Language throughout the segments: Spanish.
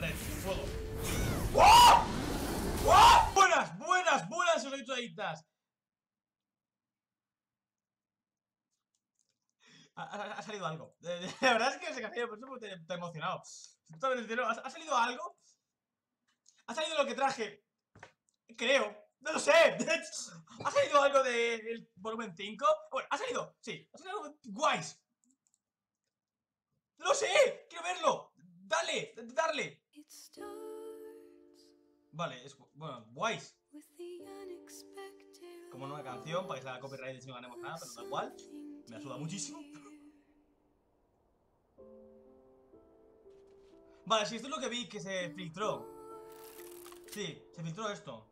traes fuego. ¡Oh! ¡Oh! ¡Buenas, buenas, buenas, sonoitaditas! Ha salido algo. La verdad es que se cayó, por eso te he emocionado. ¿Ha salido algo? ¿Ha salido lo que traje? Creo. ¡No lo sé! ¿Ha salido algo del volumen 5? Bueno, ¿ha salido? Sí. ¿Ha salido algo Weiss? ¡No lo sé! ¡Quiero verlo! ¡Dale! ¡Darle! Vale, es... Bueno, Weiss. Como nueva canción, para que sea la copyright y si no ganemos nada, pero da igual. Me ayuda muchísimo. Vale, si esto es lo que vi, que se filtró. Sí, se filtró esto.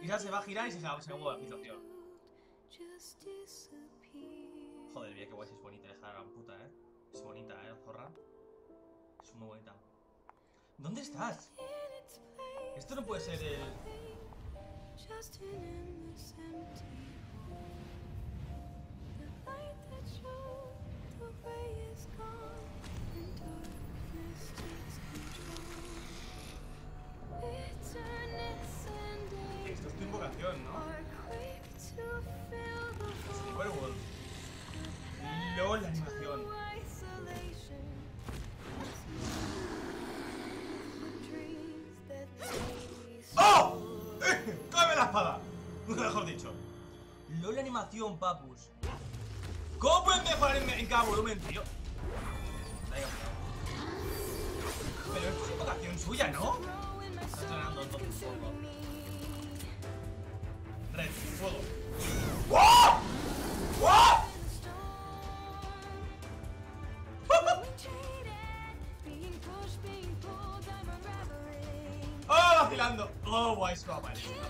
Y ya se va a girar y se acabó la filtración. Joder, mira que guay, es bonita esa gran puta, eh. Es bonita, zorra. Es muy bonita. ¿Dónde estás? Esto no puede ser el... Esto es tu invocación, ¿no? Superworld. LOL, la animación. ¡Oh! ¡Cállame la espada! Mejor dicho. LOL, la animación, papus. ¿Cómo pueden mejorar en cada volumen, tío? Pero esto es invocación suya, ¿no? Está sonando todo un poco. Red, fuego. ¡Wow! ¡Wow! ¡Oh, vacilando! ¡Oh, guay, esto va para esto! Esto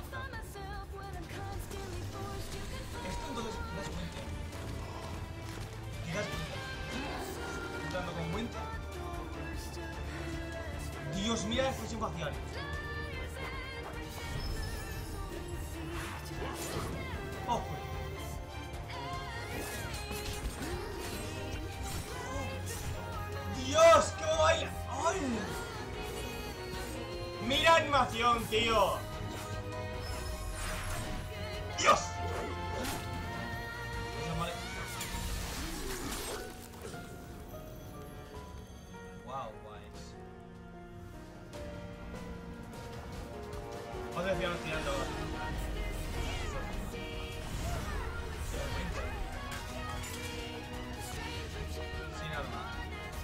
entonces no es Winter. Quizás Winter. Entrando con Winter. Dios, mira la expresión facial. ¡Oh! ¡Dios! ¡Cómo baila! ¡Ay! ¡Mira animación, tío! ¡Dios!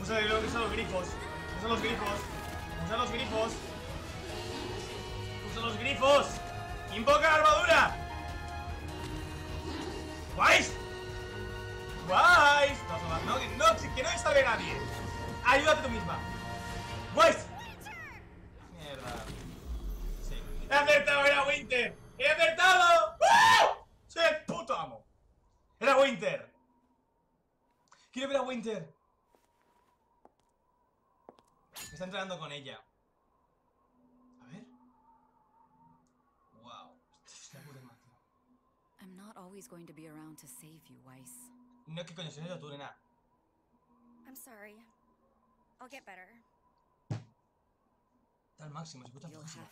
Usa los grifos. Invoca la armadura. Weiss. Weiss. No, que no está bien a nadie. Ayúdate tú misma. Weiss. Mierda. Sí. He acertado, era Winter. He acertado. ¡Uh! Soy el puto amo. Era Winter. Quiero ver a Winter. Me está entrenando con ella. A ver. Wow. I'm not always going to be around to save you, Weiss. No, que coño, no tú, nena. I'm sorry. I'll get better. Está al máximo, se escucha al máximo.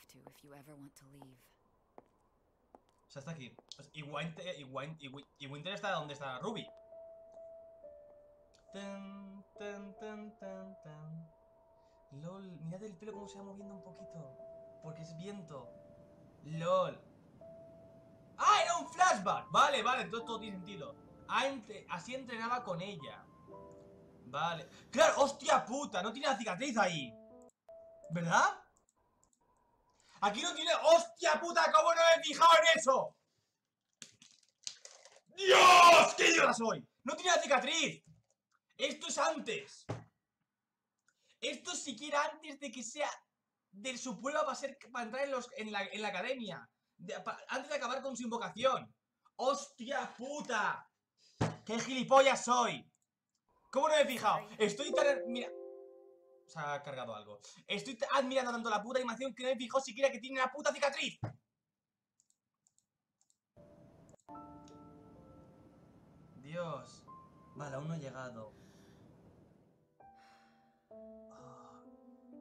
O sea, está aquí. Y Winter está donde está Ruby. Tan, tan, tan, tan, tan. LOL, mirad el pelo como se va moviendo un poquito. Porque es viento. LOL. ¡Ah, era un flashback! Vale, vale, entonces todo tiene sentido. Así entrenaba con ella. Vale. ¡Claro! ¡Hostia puta! No tiene la cicatriz ahí, ¿verdad? Aquí no tiene... ¡Hostia puta! ¿Cómo no me he fijado en eso? ¡Dios! ¡Qué idiota soy! ¡No tiene la cicatriz! Esto es antes. Esto siquiera antes de que sea de su prueba para entrar en la academia. Antes de acabar con su invocación. ¡Hostia puta! ¡Qué gilipollas soy! ¿Cómo no me he fijado? Estoy tan... Mira... Se ha cargado algo. Estoy admirando tanto la puta animación que no me he fijado siquiera que tiene la puta cicatriz. Dios. Vale, aún no he llegado.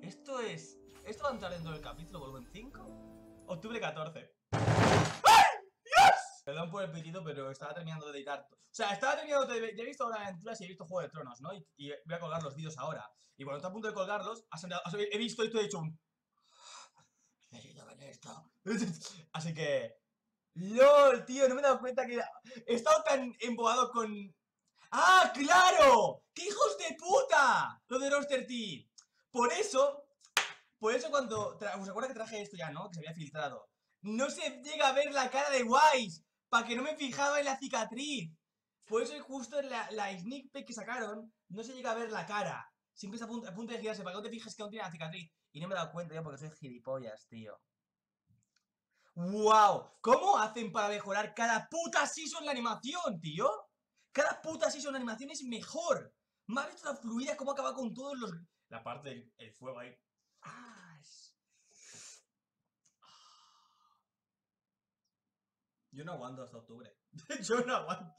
Esto es... ¿Esto va a entrar dentro del capítulo? ¿Vuelvo en 5? Octubre 14. ¡Ay! ¡Dios! Perdón por el pitido, pero estaba terminando de editar. O sea, estaba terminando de... Ya he visto ahora aventuras y he visto Juego de Tronos, ¿no? Y voy a colgar los vídeos ahora. Y cuando está a punto de colgarlos, he visto esto y he hecho un... Necesito ver esto. Así que... ¡Lol, tío! No me he dado cuenta que... He estado tan embobado con... ¡Ah, claro! ¡Qué hijos de puta! Lo de Rooster Teeth. Por eso cuando... ¿Os acuerdas que traje esto ya, no? Que se había filtrado. No se llega a ver la cara de Weiss, para que no me fijaba en la cicatriz. Por eso justo en la sneak peek que sacaron, no se llega a ver la cara. Siempre está a punto de girarse, para que no te fijes que no tiene la cicatriz. Y no me he dado cuenta ya porque soy gilipollas, tío. ¡Wow! ¿Cómo hacen para mejorar cada puta season la animación, tío? Cada puta season la animación es mejor. Me ha visto la fluida, cómo acaba con todos los... La parte del fuego ahí. Yo no aguanto hasta octubre. Yo no aguanto.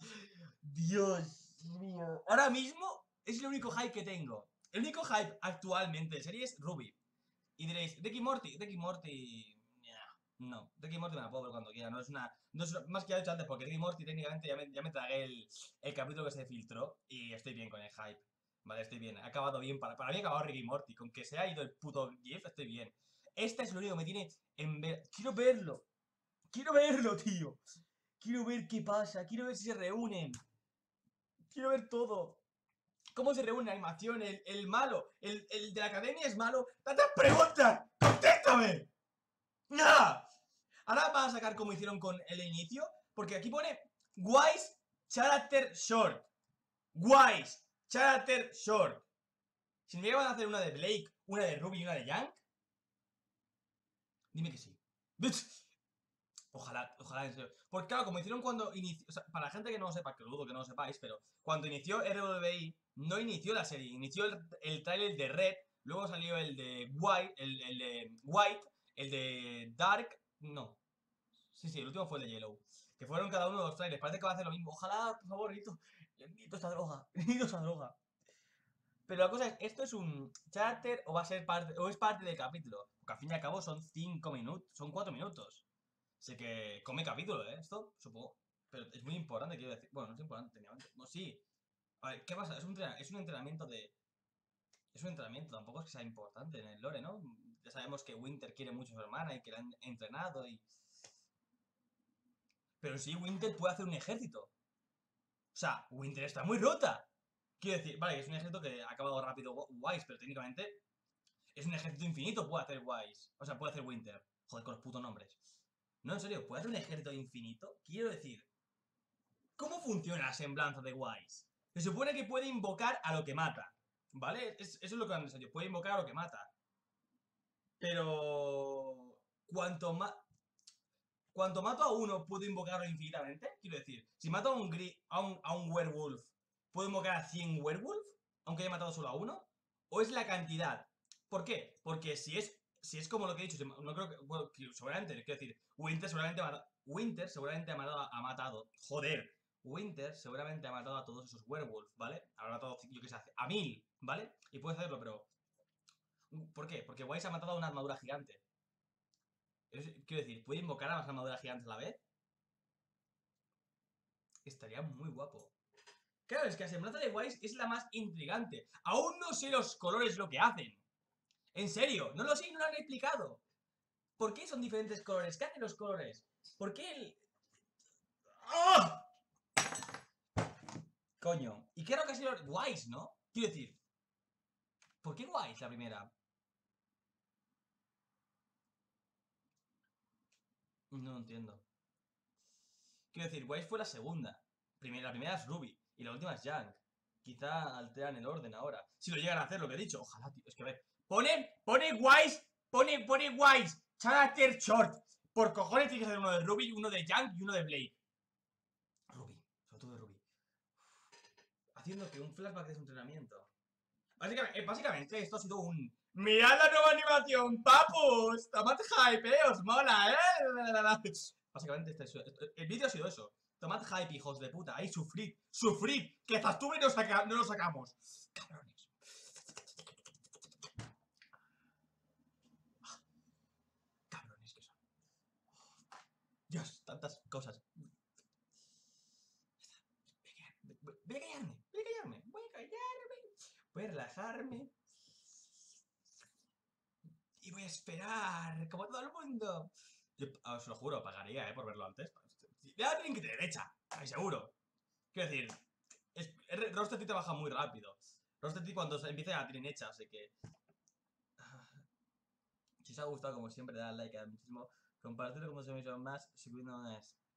Dios mío. Ahora mismo es el único hype que tengo. El único hype actualmente de serie es RWBY. Y diréis, Rick y Morty. Rick y Morty... No, Rick y Morty me la puedo ver cuando quiera. No es una más que ya he dicho antes, porque Rick y Morty técnicamente ya me tragué el capítulo que se filtró. Y estoy bien con el hype. Vale, estoy bien, ha acabado bien, para mí ha acabado Rick y Morty. Con que se ha ido el puto Jeff, estoy bien. Este es lo único que me tiene en ver... quiero verlo, tío. Quiero ver qué pasa, quiero ver si se reúnen. Quiero ver todo. Cómo se reúne la animación, el malo, el de la academia es malo. ¡Tantas preguntas! ¡Contéstame! ¡Nada! Ahora van a sacar como hicieron con el inicio, porque aquí pone Weiss Character Short. Weiss Character Short. ¿Significa que van a hacer una de Blake, una de RWBY y una de Yang? Dime que sí. Ojalá, ojalá, en serio. Porque claro, como hicieron cuando inició... O sea, para la gente que no lo sepa, que dudo que no lo sepáis, pero cuando inició RWBY, no inició la serie. Inició el tráiler de Red, luego salió el de White, el de White, el de Dark... No. Sí, el último fue el de Yellow. Que fueron cada uno de los trailers. Parece que va a hacer lo mismo. Ojalá, por favor, necesito esta droga. Necesito esta droga. Pero la cosa es, ¿esto es un charter o va a ser parte, o es parte del capítulo? Porque al fin y al cabo son 5 minutos, son 4 minutos. Así que come capítulo, ¿eh? Esto, supongo. Pero es muy importante, quiero decir. Bueno, no es importante, técnicamente. No, sí. A ver, ¿qué pasa? Es un entrenamiento de... Es un entrenamiento, tampoco es que sea importante en el lore, ¿no? Ya sabemos que Winter quiere mucho a su hermana y que la han entrenado y... Pero sí, Winter puede hacer un ejército. O sea, Winter está muy rota. Quiero decir, vale, es un ejército que ha acabado rápido Weiss, pero técnicamente es un ejército infinito, puede hacer Weiss. O sea, puede hacer Winter. Joder, con los putos nombres. No, en serio, ¿puede hacer un ejército infinito? Quiero decir, ¿cómo funciona la semblanza de Weiss? Se supone que puede invocar a lo que mata, ¿vale? Eso es lo que han dicho, puede invocar a lo que mata. Pero... Cuanto mato a uno, ¿puedo invocarlo infinitamente? Quiero decir, si mato a un werewolf, ¿puedo invocar a 100 werewolf? Aunque haya matado solo a uno. ¿O es la cantidad? ¿Por qué? Porque si es como lo que he dicho, no creo que... Bueno, seguramente, quiero decir, Winter seguramente ha matado... ¡Joder! Winter seguramente ha matado a todos esos werewolf, ¿vale? Habrá matado, yo qué sé, a 1000, ¿vale? Y puede hacerlo, pero... ¿Por qué? Porque Weiss ha matado a una armadura gigante. Quiero decir, ¿puede invocar a más armaduras gigantes a la vez? Estaría muy guapo. Claro, es que la semblanza de Weiss es la más intrigante. Aún no sé los colores lo que hacen. En serio, no lo sé y no lo han explicado. ¿Por qué son diferentes colores? ¿Qué hacen los colores? ¿Por qué el...? ¡Oh! Coño. Y creo que ha sido Weiss, ¿no? Quiero decir, ¿por qué Weiss la primera? No lo entiendo. Quiero decir, Weiss fue la segunda. La primera es RWBY y la última es Yang. Quizá alteran el orden ahora. Si lo llegan a hacer, lo que he dicho. Ojalá, tío. Es que a ver. Pone Weiss. Character Short. Por cojones tiene que ser uno de RWBY, uno de Yang y uno de Blake. RWBY. Sobre todo de RWBY. Haciendo que un flashback de su entrenamiento. Básicamente esto ha sido un... ¡Mirad la nueva animación, papus! ¡Está más hype, eh! ¡Os mola, eh! Básicamente el vídeo ha sido eso. Tomad hype, hijos de puta. Ahí, sufrid, sufrid. Que hasta octubre no lo sacamos. Cabrones. Dios, tantas cosas. Voy a callarme. Voy a relajarme. Y voy a esperar, como todo el mundo. Yo os lo juro, pagaría, por verlo antes. ¡Da link de derecha! ¡Ay, seguro! Quiero decir, Rooster Teeth trabaja muy rápido. Rooster Teeth cuando se empieza a trinecha, así que... Si os ha gustado, como siempre, dadle like a muchísimo. Compartirlo con vosotros más, suscribiéndonos.